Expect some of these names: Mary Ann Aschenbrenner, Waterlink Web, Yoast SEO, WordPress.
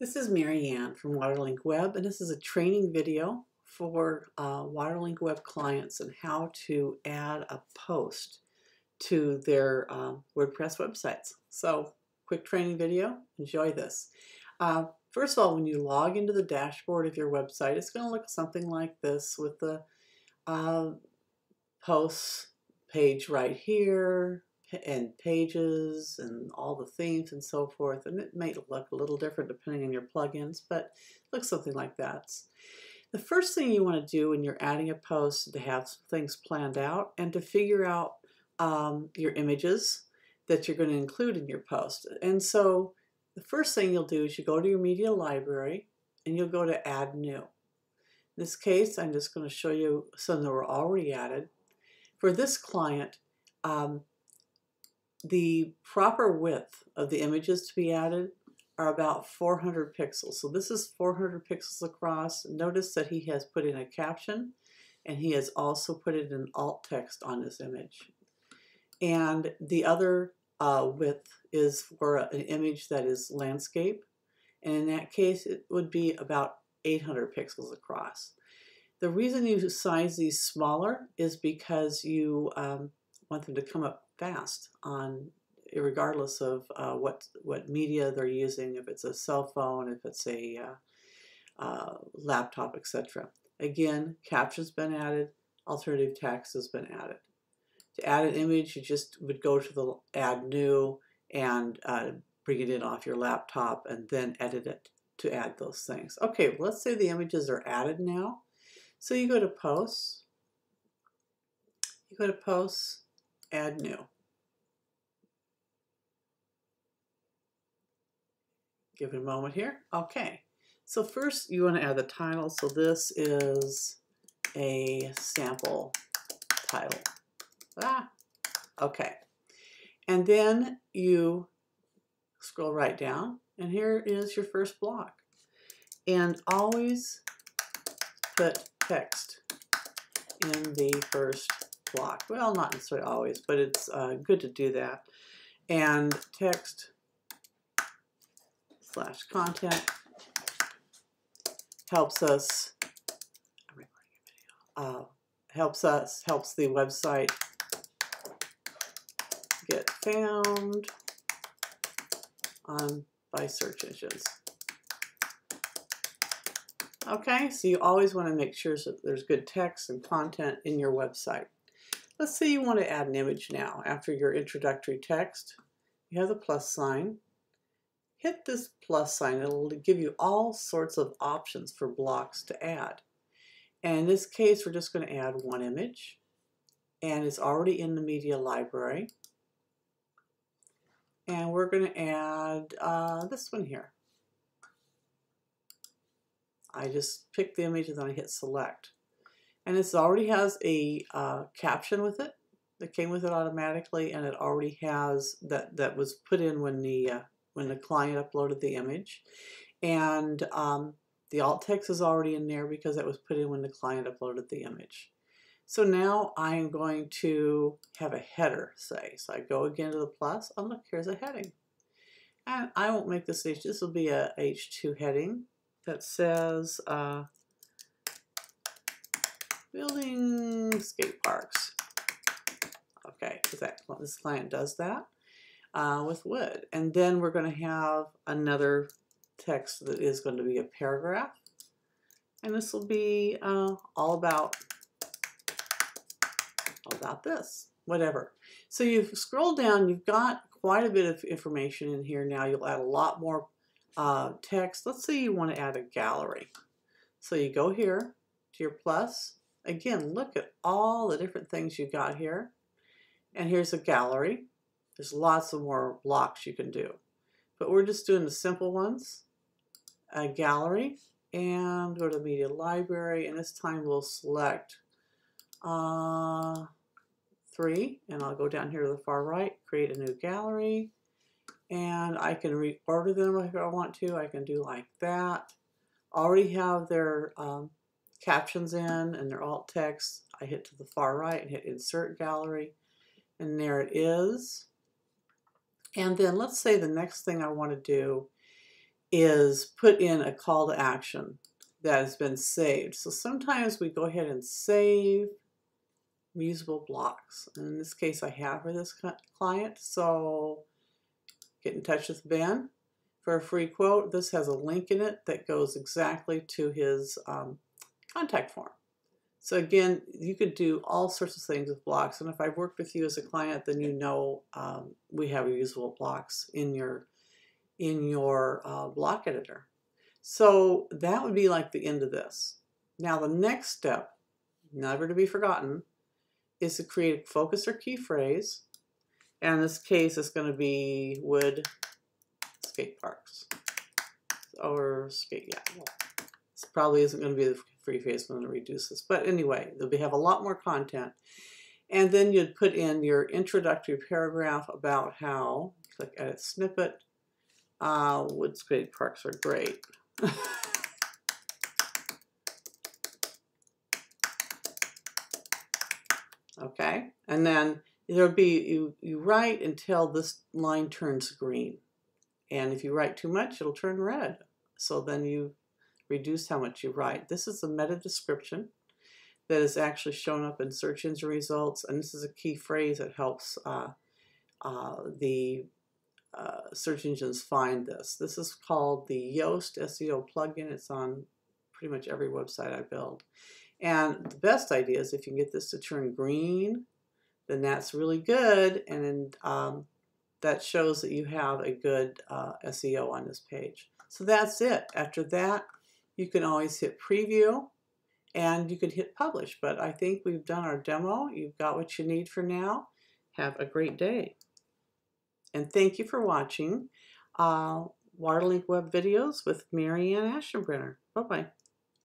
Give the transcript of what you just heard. This is Mary Ann from Waterlink Web, and this is a training video for Waterlink Web clients and how to add a post to their WordPress websites. So, quick training video, enjoy this. First of all, when you log into the dashboard of your website, it's going to look something like this with the posts page right here, and pages and all the themes and so forth, and it may look a little different depending on your plugins, but it looks something like that. The first thing you want to do when you're adding a post is to have some things planned out and to figure out your images that you're going to include in your post. And so the first thing you'll do is you go to your media library and you'll go to add new. In this case, I'm just going to show you some that were already added. For this client, the proper width of the images to be added are about 400 pixels. So this is 400 pixels across. Notice that he has put in a caption, and he has also put in an alt text on this image. And the other width is for an image that is landscape, and in that case it would be about 800 pixels across. The reason you size these smaller is because you want them to come up fast on, regardless of what media they're using, if it's a cell phone, if it's a laptop, etc. Again, caption's been added, alternative text has been added. To add an image, you just would go to the add new and bring it in off your laptop and then edit it to add those things. Okay, well, let's say the images are added now. So you go to posts, add new. Give it a moment here. Okay, so first you want to add the title. So this is a sample title. Okay. And then you scroll right down, and here is your first block. And always put text in the first block. Well, not necessarily always, but it's good to do that. And text / content helps us, helps the website get found by search engines. Okay, so you always want to make sure that there's good text and content in your website. Let's say you want to add an image now. After your introductory text, you have the plus sign. Hit this plus sign. It'll give you all sorts of options for blocks to add. And in this case, we're just going to add one image, and it's already in the media library. And we're going to add this one here. I just pick the image and then I hit select. And this already has a caption with it that came with it automatically, and it already has that was put in when the client uploaded the image, and the alt text is already in there because that was put in when the client uploaded the image. So now I am going to have a header, say. So I go again to the plus. Oh look, here's a heading, and I won't make this H. This will be a H2 heading that says. Building skate parks. Okay, because this client does that with wood. And then we're going to have another text that is going to be a paragraph. And this will be all about this, whatever. So you've scrolled down, you've got quite a bit of information in here now. You'll add a lot more text. Let's say you want to add a gallery. So you go here to your plus. Again, look at all the different things you got here. And here's a gallery. There's lots of more blocks you can do. But we're just doing the simple ones. A gallery, and go to media library, and this time we'll select 3, and I'll go down here to the far right, create a new gallery, and I can reorder them if I want to. I can do like that. Already have their captions in and their alt text. I hit to the far right and hit insert gallery, and there it is. And then let's say the next thing I want to do is put in a call to action that has been saved. So sometimes we go ahead and save reusable blocks. And in this case, I have for this client. So get in touch with Ben for a free quote. This has a link in it that goes exactly to his contact form. So again, you could do all sorts of things with blocks. And if I've worked with you as a client, then you know we have reusable blocks in your block editor. So that would be like the end of this. Now the next step, never to be forgotten, is to create a focus or key phrase. And in this case, it's going to be would skate parks or skate. Yeah, this probably isn't going to be the free phrase. I'm going to reduce this, but anyway, we have a lot more content. And then you'd put in your introductory paragraph about how. Click edit snippet. Wood skate parks are great. Okay, and then there'll be you write until this line turns green, and if you write too much, it'll turn red. So then you reduce how much you write. This is the meta description that is actually shown up in search engine results, and this is a key phrase that helps the search engines find this. This is called the Yoast SEO plugin. It's on pretty much every website I build. And the best idea is if you can get this to turn green, then that's really good. And that shows that you have a good SEO on this page. So that's it. After that, you can always hit preview and you could hit publish. But I think we've done our demo. You've got what you need for now. Have a great day. And thank you for watching Waterlink Web videos with Mary Ann Aschenbrenner. Bye-bye.